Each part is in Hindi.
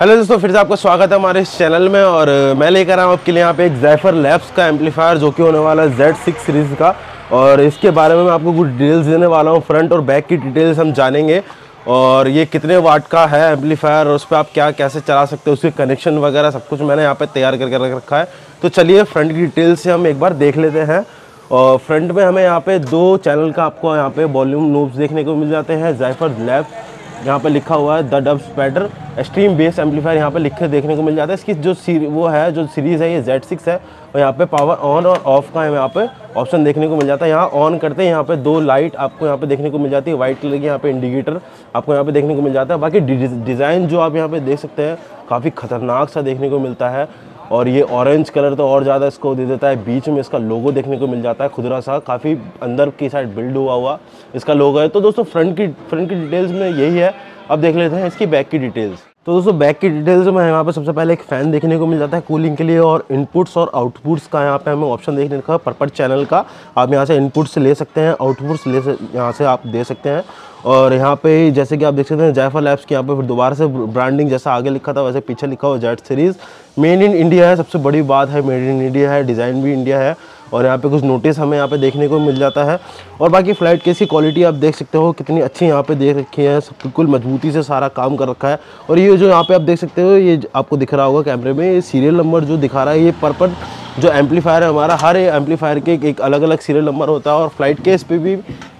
हेलो दोस्तों, फिर से आपका स्वागत है हमारे इस चैनल में। और मैं लेकर आया हूँ आपके लिए यहाँ पे एक ज़ाइफर लैब्स का एम्पलीफायर जो कि होने वाला है Z6 सीरीज़ का। और इसके बारे में मैं आपको कुछ डिटेल्स देने वाला हूँ, फ्रंट और बैक की डिटेल्स हम जानेंगे। और ये कितने वाट का है एम्पलीफायर, उस पर आप क्या कैसे चला सकते हो, उसके कनेक्शन वगैरह सब कुछ मैंने यहाँ पर तैयार करके रखा है। तो चलिए फ्रंट की डिटेल्स से हम एक बार देख लेते हैं। और फ्रंट में हमें यहाँ पर दो चैनल का आपको यहाँ पर वॉल्यूम नोब्स देखने को मिल जाते हैं। ज़ाइफर लैब्स यहाँ पे लिखा हुआ है, द डबस्टैपर एक्सट्रीम बेस एम्पलीफायर यहाँ पे लिखे देखने को मिल जाता है। इसकी जो सीरीज़ है ये Z6 है। और यहाँ पे पावर ऑन और ऑफ़ का यहाँ पे ऑप्शन देखने को मिल जाता है। यहाँ ऑन करते हैं, यहाँ पे दो लाइट आपको यहाँ पे देखने को मिल जाती है, वाइट कलर की यहाँ पे इंडिकेटर आपको यहाँ पे देखने को मिल जाता है। बाकी डिज़ाइन जो आप यहाँ पे देख सकते हैं काफ़ी ख़तरनाक सा देखने को मिलता है। और ये ऑरेंज कलर तो और ज़्यादा इसको दे देता है। बीच में इसका लोगो देखने को मिल जाता है, खुदरा सा, काफ़ी अंदर की साइड बिल्ड हुआ इसका लोगो है। तो दोस्तों फ्रंट की डिटेल्स में यही है। अब देख लेते हैं इसकी बैक की डिटेल्स। तो दोस्तों बैक की डिटेल्स में यहाँ पर सबसे पहले एक फ़ैन देखने को मिल जाता है कूलिंग के लिए। और इनपुट्स और आउटपुट्स का यहाँ पे हमें ऑप्शन देखने का, पर चैनल का आप यहाँ से इनपुट्स ले सकते हैं, आउटपुट्स यहाँ से आप दे सकते हैं। और यहाँ पे जैसे कि आप देख सकते हैं ज़ाइफर लैब्स की यहाँ पे फिर दोबारा से ब्रांडिंग, जैसा आगे लिखा था वैसे पीछे लिखा हुआ Z series. Made in India है, सबसे बड़ी बात है, मेड इन इंडिया है, डिज़ाइन भी इंडिया है। और यहाँ पे कुछ नोटिस हमें यहाँ पे देखने को मिल जाता है। और बाकी फ्लाइट केस की क्वालिटी आप देख सकते हो कितनी अच्छी यहाँ पे देख रखी है, बिल्कुल मजबूती से सारा काम कर रखा है। और ये जो यहाँ पे आप देख सकते हो, ये आपको दिख रहा होगा कैमरे में, ये सीरियल नंबर जो दिखा रहा है, ये पर्पल जो एम्पलीफायर है हमारा, हर एम्पलीफायर के एक अलग अलग सीरियल नंबर होता है। और फ्लाइट केस पे भी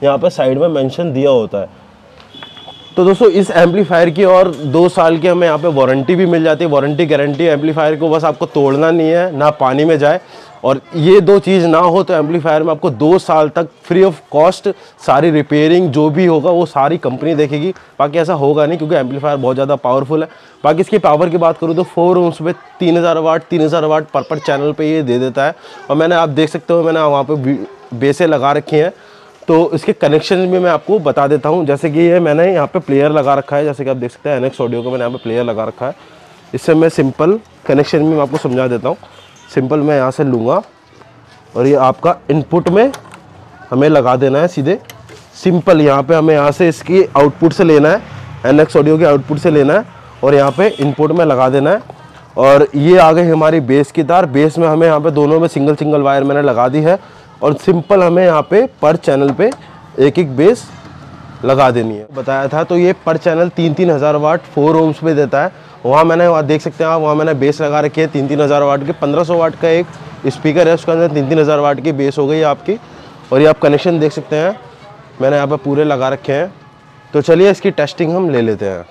यहाँ पर साइड में मेंशन दिया होता है। तो दोस्तों इस एम्पलीफायर की और 2 साल की हमें यहाँ पे वारंटी भी मिल जाती है, वारंटी गारंटी। एम्पलीफायर को बस आपको तोड़ना नहीं है, ना पानी में जाए, और ये दो चीज़ ना हो तो एम्पलीफायर में आपको 2 साल तक फ्री ऑफ कॉस्ट सारी रिपेयरिंग जो भी होगा वो सारी कंपनी देखेगी। बाकी ऐसा होगा नहीं, क्योंकि एम्पलीफायर बहुत ज़्यादा पावरफुल है। बाकी इसकी पावर की बात करूँ तो 4 ओम्स पे 3000 वाट पर चैनल पे ये दे देता है। और मैंने आप देख सकते हो मैंने वहाँ पर बेसें लगा रखी हैं, तो इसके कनेक्शन भी मैं आपको बता देता हूँ। जैसे कि ये मैंने यहाँ पे प्लेयर लगा रखा है, जैसे कि आप देख सकते हैं एनेक्स ऑडियो का मैंने यहाँ पे प्लेयर लगा रखा है। इससे मैं सिंपल कनेक्शन भी मैं आपको समझा देता हूँ। सिंपल मैं यहाँ से लूँगा और ये आपका इनपुट में हमें लगा देना है सीधे, सिंपल। यहाँ पर हमें यहाँ से इसकी आउटपुट से लेना है, एनेक्स ऑडियो के आउटपुट से लेना है और यहाँ पर इनपुट में लगा देना है। और ये आ गई हमारी बेस की तार। बेस में हमें यहाँ पर दोनों में सिंगल वायर मैंने लगा दी है। और सिंपल हमें यहाँ पे पर चैनल पे एक बेस लगा देनी है, बताया था। तो ये पर चैनल 3000 वाट 4 ओम्स पे देता है। वहाँ देख सकते हैं आप, वहाँ मैंने बेस लगा रखी है 3000 वाट के। 1500 वाट का एक स्पीकर है, उसके अंदर 3000 वाट की बेस हो गई आपकी। और ये आप कनेक्शन देख सकते हैं मैंने यहाँ पर पूरे लगा रखे हैं। तो चलिए इसकी टेस्टिंग हम ले लेते हैं।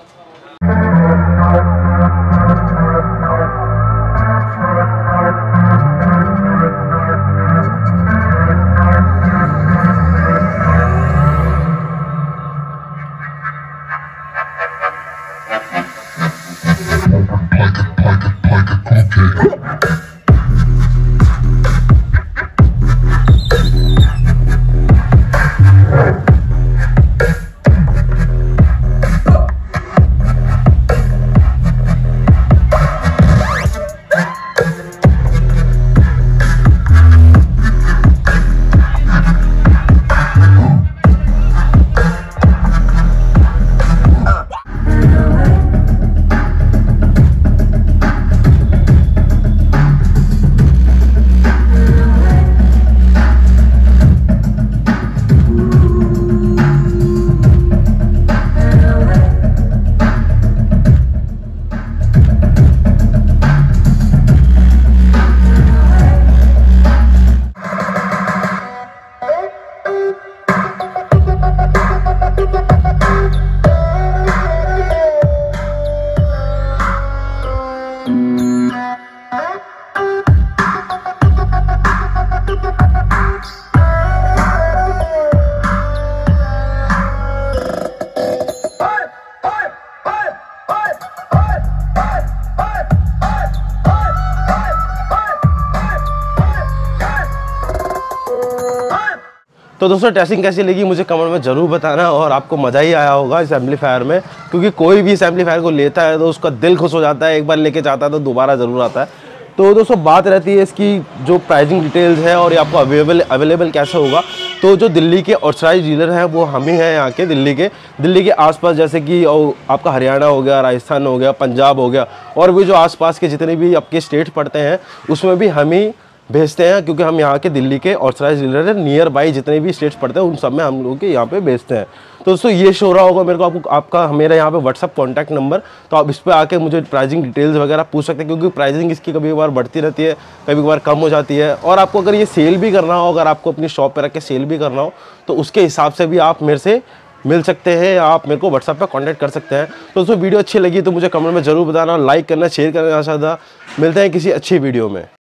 तो दोस्तों टेस्टिंग कैसी लगी मुझे कमेंट में ज़रूर बताना। और आपको मज़ा ही आया होगा इस एम्पलीफायर में, क्योंकि कोई भी इस एम्पलीफायर को लेता है तो उसका दिल खुश हो जाता है, एक बार लेके जाता है तो दोबारा ज़रूर आता है। तो दोस्तों बात रहती है इसकी जो प्राइसिंग डिटेल्स है और ये आपको अवेलेबल कैसे होगा। तो जो दिल्ली के ऑथराइज डीलर हैं वो हम ही हैं यहाँ के दिल्ली के आसपास, जैसे कि आपका हरियाणा हो गया, राजस्थान हो गया, पंजाब हो गया और भी जो आसपास के जितने भी आपके स्टेट पड़ते हैं उसमें भी हम ही भेजते हैं, क्योंकि हम यहाँ के दिल्ली के ऑथराइज डीलर हैं। नियर बाई जितने भी स्टेट्स पड़ते हैं उन सब में हम लोग के यहाँ पे भेजते हैं। तो दोस्तों ये शो रहा होगा मेरे को आपको आपका मेरा यहाँ पे व्हाट्सअप कॉन्टैक्ट नंबर, तो आप इस पर आके मुझे प्राइसिंग डिटेल्स वगैरह पूछ सकते हैं, क्योंकि प्राइसिंग इसकी कभी कभार बढ़ती रहती है, कभी कभार कम हो जाती है। और आपको अगर ये सेल भी करना हो, अगर आपको अपनी शॉप पर रख के सेल भी करना हो तो उसके हिसाब से भी आप मेरे से मिल सकते हैं, आप मेरे को व्हाट्सएप पर कॉन्टैक्ट कर सकते हैं। तो दोस्तों वीडियो अच्छी लगी तो मुझे कमेंट में ज़रूर बताना, लाइक करना, शेयर करना। आशा था मिलते हैं किसी अच्छी वीडियो में।